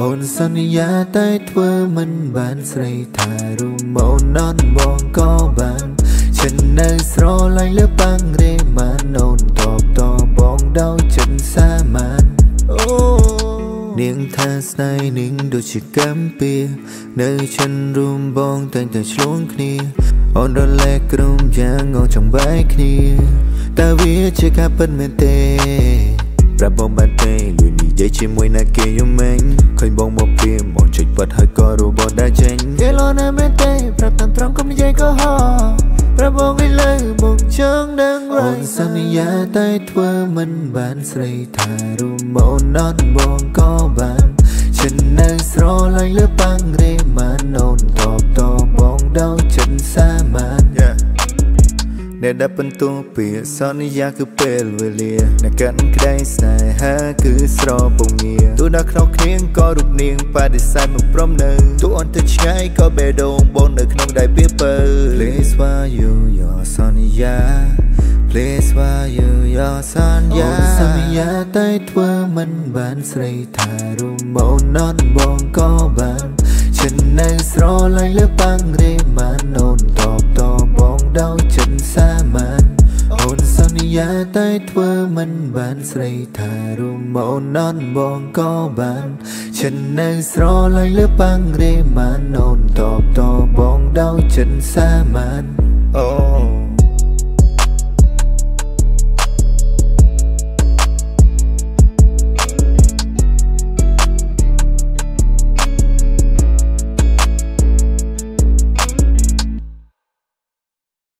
Bọn sân giá tay thua mình bàn sợi thả rùm bọn non bọn có bàn chân nơi sro lại lớp băng rê màn ồn tọp tò bọn đau chân xa màn niềng tha snai niềng đồ chỉ cắm bia nơi chân rùm bọn tên tài xuống kìa ồn đo lẹ rùm giang ngon trong bãi kìa ta viết chưa khá bên mẹ tê ra bóng bàn tay lùi lì dây chim môi na kia yêu mình khơi bóng một phim bọn trịch vật hơi có rùa bọn đã tranh ghê lo na mê tê rạp tàn trong không dây có hò ra bóng gây lời bóng trắng đang rơi ôn sân giá tay thua mình bàn sợi thả rùm bọn non bọn có bàn chân nơi sro lanh lớp băng rê màn ồn tọp tò bóng đau chân xa màn nè đáp ấn tu bìa son ya cứ pel về lìa nè cắn cây sài ha cứ sro bông nghìa tu đã khóc niềng có rụt niềng và để sai một prom nơ tu on thật cháy có bề đồ bông nở không đại biết bờ please why you your son ya please why you your son ya son ya tay thua mình bàn sợi thả rùm bông non bông có bàn chân nơi sro lại lớp băng rê màn ồn tọp tò bóng đau chân xa màn ồn son giá tay thua mình bàn sợi thả rùm bóng non bóng có bàn chân nơi sro lại lớp băng rê màn ồn tọp tò bóng đau chân xa màn.